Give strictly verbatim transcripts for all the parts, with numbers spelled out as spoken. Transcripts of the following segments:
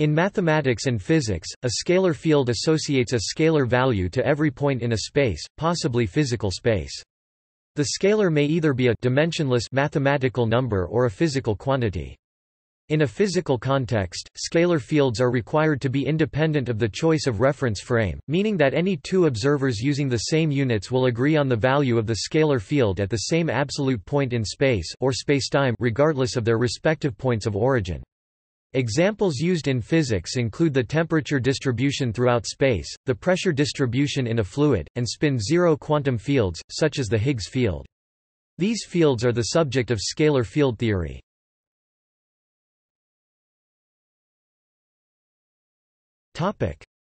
In mathematics and physics, a scalar field associates a scalar value to every point in a space, possibly physical space. The scalar may either be a dimensionless mathematical number or a physical quantity. In a physical context, scalar fields are required to be independent of the choice of reference frame, meaning that any two observers using the same units will agree on the value of the scalar field at the same absolute point in space or spacetime regardless of their respective points of origin. Examples used in physics include the temperature distribution throughout space, the pressure distribution in a fluid, and spin-zero quantum fields, such as the Higgs field. These fields are the subject of scalar field theory.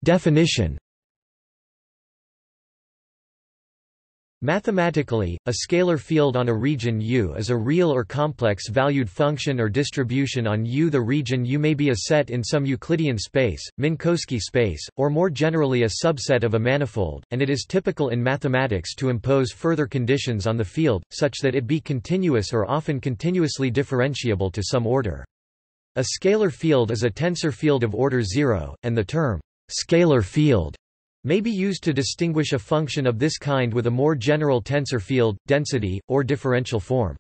Definition. Mathematically, a scalar field on a region U is a real or complex valued function or distribution on U. The region U may be a set in some Euclidean space, Minkowski space, or more generally a subset of a manifold, and it is typical in mathematics to impose further conditions on the field, such that it be continuous or often continuously differentiable to some order. A scalar field is a tensor field of order zero, and the term scalar field may be used to distinguish a function of this kind with a more general tensor field, density, or differential form.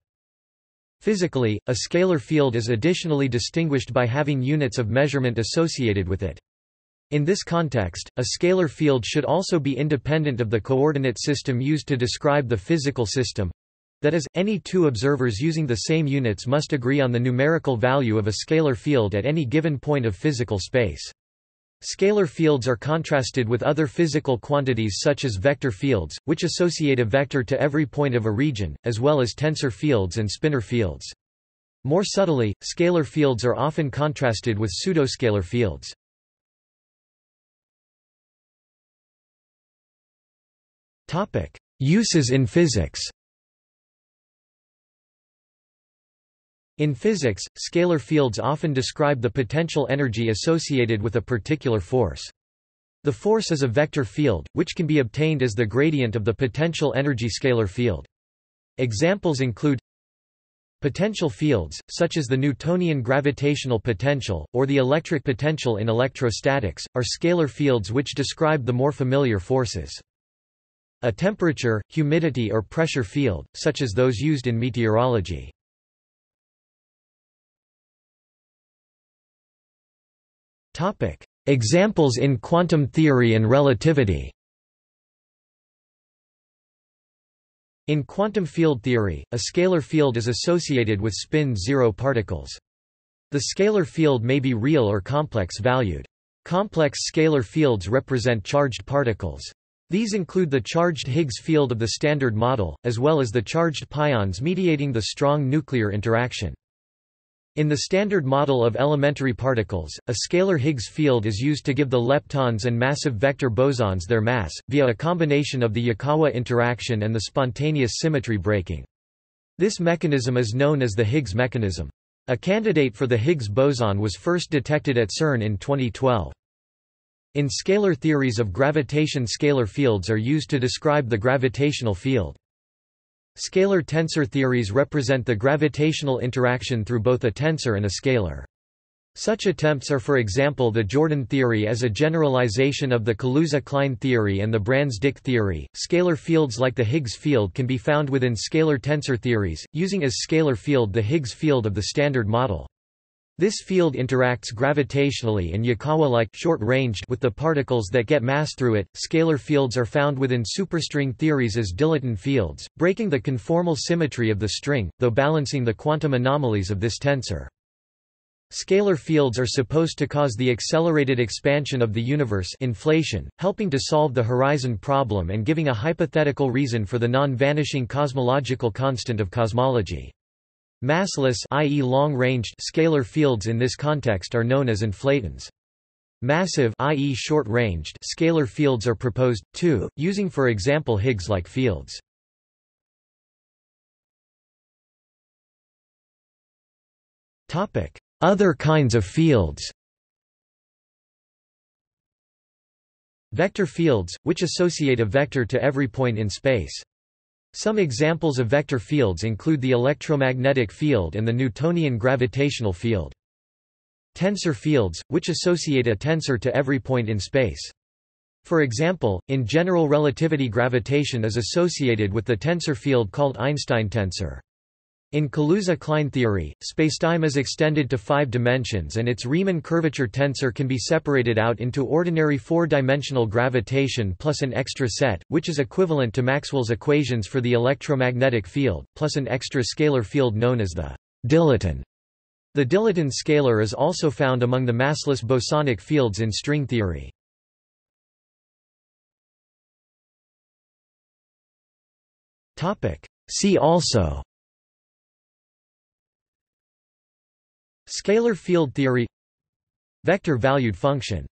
Physically, a scalar field is additionally distinguished by having units of measurement associated with it. In this context, a scalar field should also be independent of the coordinate system used to describe the physical system. That is, any two observers using the same units must agree on the numerical value of a scalar field at any given point of physical space. Scalar fields are contrasted with other physical quantities such as vector fields, which associate a vector to every point of a region, as well as tensor fields and spinor fields. More subtly, scalar fields are often contrasted with pseudoscalar fields. Uses in physics. In physics, scalar fields often describe the potential energy associated with a particular force. The force is a vector field, which can be obtained as the gradient of the potential energy scalar field. Examples include potential fields, such as the Newtonian gravitational potential, or the electric potential in electrostatics, are scalar fields which describe the more familiar forces. A temperature, humidity or pressure field, such as those used in meteorology. Examples in quantum theory and relativity. In quantum field theory, a scalar field is associated with spin-zero particles. The scalar field may be real or complex-valued. Complex scalar fields represent charged particles. These include the charged Higgs field of the Standard Model, as well as the charged pions mediating the strong nuclear interaction. In the Standard Model of elementary particles, a scalar Higgs field is used to give the leptons and massive vector bosons their mass, via a combination of the Yukawa interaction and the spontaneous symmetry breaking. This mechanism is known as the Higgs mechanism. A candidate for the Higgs boson was first detected at CERN in twenty twelve. In scalar theories of gravitation, scalar fields are used to describe the gravitational field. Scalar tensor theories represent the gravitational interaction through both a tensor and a scalar. Such attempts are, for example, the Jordan theory as a generalization of the Kaluza-Klein theory and the Brans-Dicke theory. Scalar fields like the Higgs field can be found within scalar tensor theories, using as scalar field the Higgs field of the Standard Model. This field interacts gravitationally and Yukawa-like short-ranged with the particles that get mass through it. Scalar fields are found within superstring theories as dilaton fields, breaking the conformal symmetry of the string, though balancing the quantum anomalies of this tensor. Scalar fields are supposed to cause the accelerated expansion of the universe, inflation, helping to solve the horizon problem and giving a hypothetical reason for the non-vanishing cosmological constant of cosmology. Massless, that is long-ranged, scalar fields in this context are known as inflatons. Massive, that is short-ranged, scalar fields are proposed too, using for example Higgs-like fields. Topic: Other kinds of fields. Vector fields, which associate a vector to every point in space. Some examples of vector fields include the electromagnetic field and the Newtonian gravitational field. tensor fields, which associate a tensor to every point in space. For example, in general relativity, gravitation is associated with the tensor field called Einstein tensor. In Kaluza-Klein theory, spacetime is extended to five dimensions and its Riemann curvature tensor can be separated out into ordinary four-dimensional gravitation plus an extra set, which is equivalent to Maxwell's equations for the electromagnetic field, plus an extra scalar field known as the dilaton. The dilaton scalar is also found among the massless bosonic fields in string theory. See also: Scalar field theory, Vector-valued function.